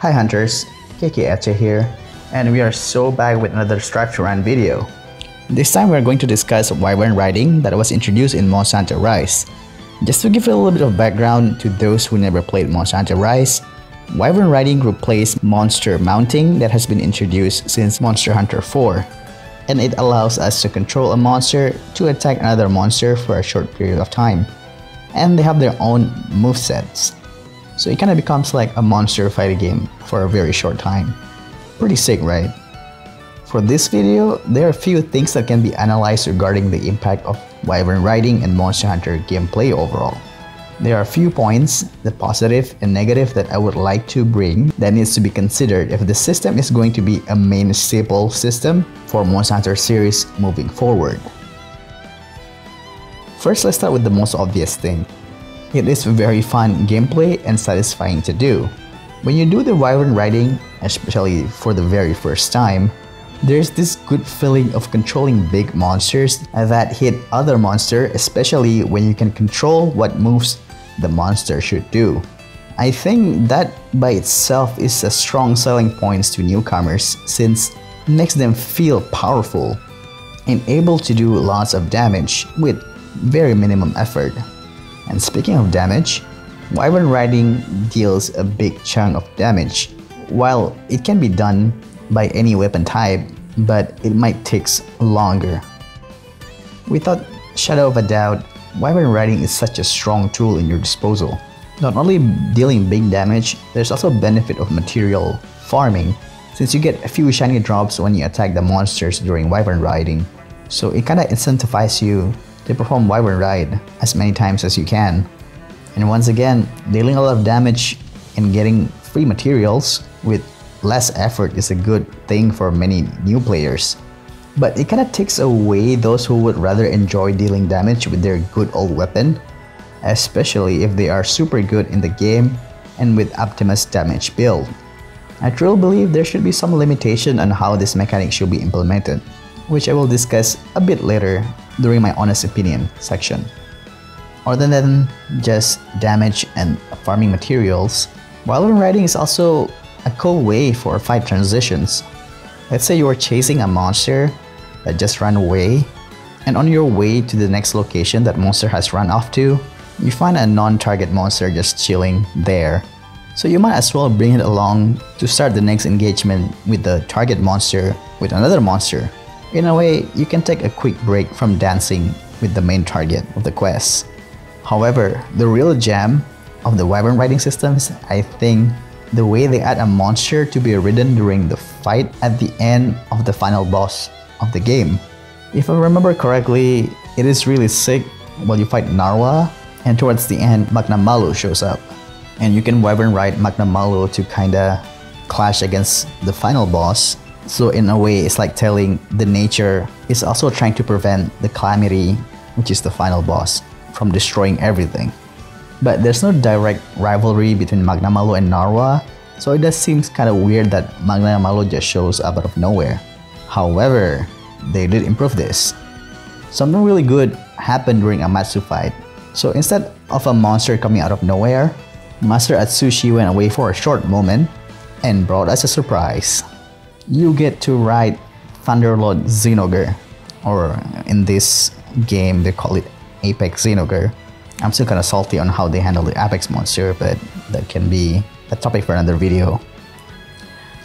Hi Hunters, KKAceh here, and we are so back with another Strive To Rant video. This time we are going to discuss Wyvern Riding that was introduced in Monster Hunter Rise. Just to give a little bit of background to those who never played Monster Hunter Rise, Wyvern Riding replaced Monster Mounting that has been introduced since Monster Hunter 4, and it allows us to control a monster to attack another monster for a short period of time. And they have their own movesets. So it kind of becomes like a monster fighting game for a very short time. Pretty sick, right? For this video, there are a few things that can be analyzed regarding the impact of Wyvern Riding and Monster Hunter gameplay overall. There are a few points, the positive and negative, that I would like to bring that needs to be considered if the system is going to be a main staple system for Monster Hunter series moving forward. First, let's start with the most obvious thing. It is very fun gameplay and satisfying to do. When you do the Wyvern Riding, especially for the very first time, there's this good feeling of controlling big monsters that hit other monsters, especially when you can control what moves the monster should do. I think that by itself is a strong selling point to newcomers since it makes them feel powerful and able to do lots of damage with very minimum effort. And speaking of damage, Wyvern Riding deals a big chunk of damage. While it can be done by any weapon type, but it might take longer. Without shadow of a doubt, Wyvern Riding is such a strong tool in your disposal. Not only dealing big damage, there's also benefit of material farming since you get a few shiny drops when you attack the monsters during Wyvern Riding. So it kinda incentivizes you to perform Wyvern Ride as many times as you can. And once again, dealing a lot of damage and getting free materials with less effort is a good thing for many new players. But it kinda takes away those who would rather enjoy dealing damage with their good old weapon, especially if they are super good in the game and with Optimus damage build. I truly believe there should be some limitation on how this mechanic should be implemented, which I will discuss a bit later during my honest opinion section. Other than just damage and farming materials, Wyvern Riding is also a cool way for fight transitions. Let's say you are chasing a monster that just ran away, and on your way to the next location that monster has run off to, you find a non-target monster just chilling there. So you might as well bring it along to start the next engagement with the target monster with another monster. In a way, you can take a quick break from dancing with the main target of the quest. However, the real gem of the Wyvern Riding system is, I think, the way they add a monster to be ridden during the fight at the end of the final boss of the game. If I remember correctly, it is really sick while you fight Narwa, and towards the end, Magnamalo shows up. And you can Wyvern Ride Magnamalo to kinda clash against the final boss. So in a way, it's like telling the nature is also trying to prevent the calamity, which is the final boss, from destroying everything. But there's no direct rivalry between Magnamalo and Narwa, so it does seem kinda weird that Magnamalo just shows up out of nowhere. However, they did improve this. Something really good happened during Amatsu fight. So instead of a monster coming out of nowhere, Master Atsushi went away for a short moment and brought us a surprise. You get to ride Thunderlord Zinogre, or in this game they call it Apex Zinogre. I'm still kinda salty on how they handle the Apex monster, but that can be a topic for another video.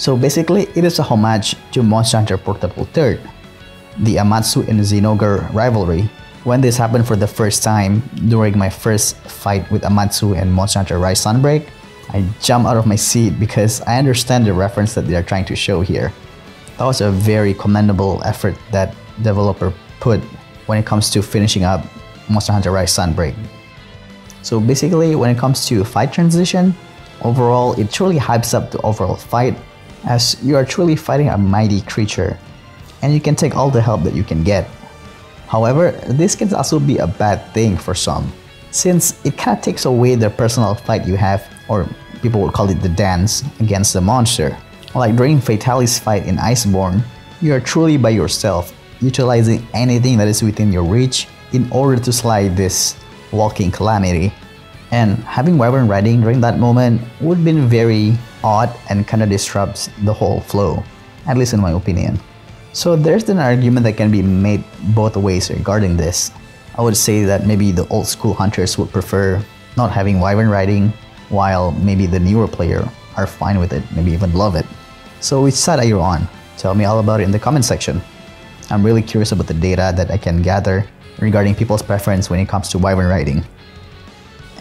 So basically, it is a homage to Monster Hunter Portable 3rd, the Amatsu and Zinogre rivalry. When this happened for the first time during my first fight with Amatsu and Monster Hunter Rise Sunbreak, I jumped out of my seat because I understand the reference that they are trying to show here. That was a very commendable effort that developer put when it comes to finishing up Monster Hunter Rise Sunbreak. So basically, when it comes to fight transition, overall it truly hypes up the overall fight as you are truly fighting a mighty creature and you can take all the help that you can get. However, this can also be a bad thing for some since it kinda takes away the personal fight you have, or people would call it the dance, against the monster. Like during Fatalis fight in Iceborne, you are truly by yourself, utilizing anything that is within your reach in order to slide this walking calamity. And having Wyvern Riding during that moment would have been very odd and kind of disrupts the whole flow, at least in my opinion. So there's an argument that can be made both ways regarding this. I would say that maybe the old school hunters would prefer not having Wyvern Riding, while maybe the newer player are fine with it, maybe even love it. So which side are you on? Tell me all about it in the comment section. I'm really curious about the data that I can gather regarding people's preference when it comes to Wyvern Riding.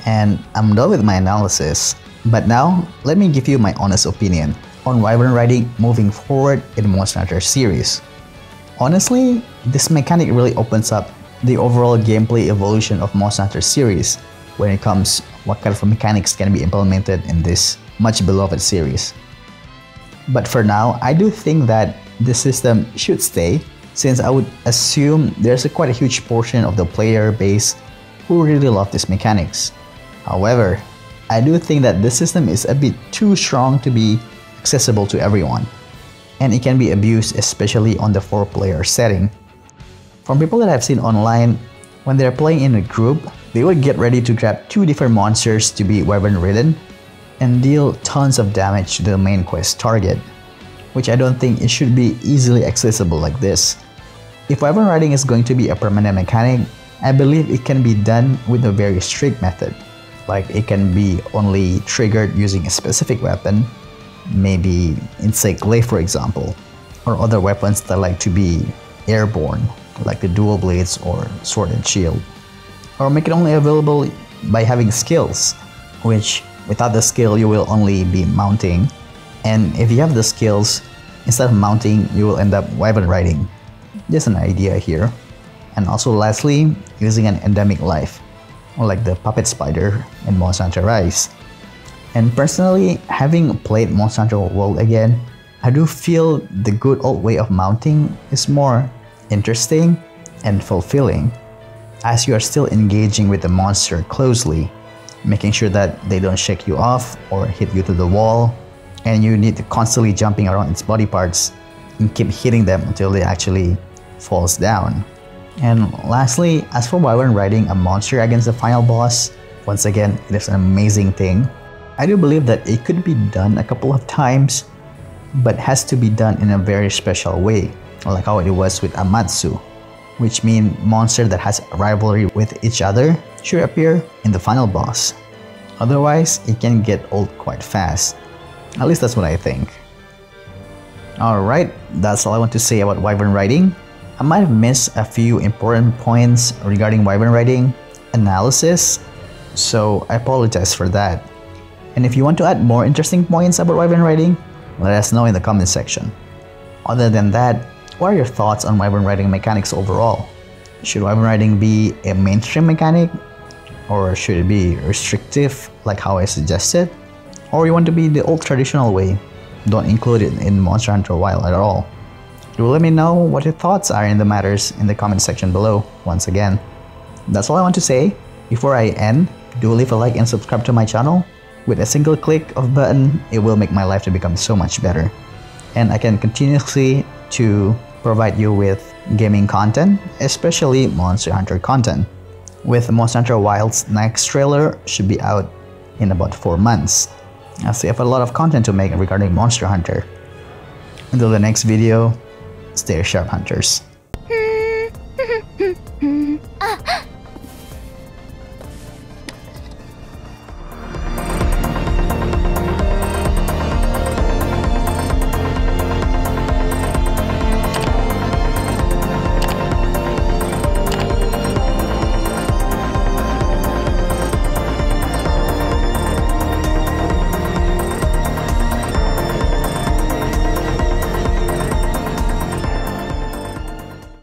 And I'm done with my analysis, but now let me give you my honest opinion on Wyvern Riding moving forward in Monster Hunter series. Honestly, this mechanic really opens up the overall gameplay evolution of Monster Hunter series when it comes what kind of mechanics can be implemented in this much beloved series. But for now, I do think that this system should stay, since I would assume there's quite a huge portion of the player base who really love these mechanics. However, I do think that this system is a bit too strong to be accessible to everyone, and it can be abused, especially on the 4-player setting. From people that I've seen online, when they're playing in a group, they would get ready to grab 2 different monsters to be Wyvern ridden and deal tons of damage to the main quest target, which I don't think it should be easily accessible like this. If Wyvern Riding is going to be a permanent mechanic, I believe it can be done with a very strict method, like it can be only triggered using a specific weapon, maybe insect glaive for example, or other weapons that like to be airborne, like the dual blades or sword and shield, or make it only available by having skills, which without the skill you will only be mounting, and if you have the skills, instead of mounting you will end up Wyvern Riding. Just an idea here. And also lastly, using an endemic life, or like the puppet spider in Monster Hunter Rise. And personally, having played Monster Hunter World again, I do feel the good old way of mounting is more interesting and fulfilling, as you are still engaging with the monster closely, making sure that they don't shake you off or hit you to the wall, and you need to constantly jumping around its body parts and keep hitting them until they actually falls down. And lastly, as for Wyvern Riding a monster against the final boss, once again, it is an amazing thing. I do believe that it could be done a couple of times, but has to be done in a very special way, like how it was with Amatsu, which means monsters that has rivalry with each other should appear in the final boss. Otherwise, it can get old quite fast. At least that's what I think. Alright, that's all I want to say about Wyvern Riding. I might have missed a few important points regarding Wyvern Riding analysis, so I apologize for that. And if you want to add more interesting points about Wyvern Riding, let us know in the comment section. Other than that, what are your thoughts on Wyvern Riding mechanics overall? Should Wyvern Riding be a mainstream mechanic? Or should it be restrictive like how I suggested? Or you want to be the old traditional way, don't include it in Monster Hunter Wild at all? Do let me know what your thoughts are in the matters in the comment section below, once again. That's all I want to say. Before I end, do leave a like and subscribe to my channel. With a single click of button, it will make my life to become so much better. And I can continuously to provide you with gaming content, especially Monster Hunter content. With Monster Hunter Wild's next trailer should be out in about 4 months. I still have a lot of content to make regarding Monster Hunter. Until the next video, stay sharp, hunters.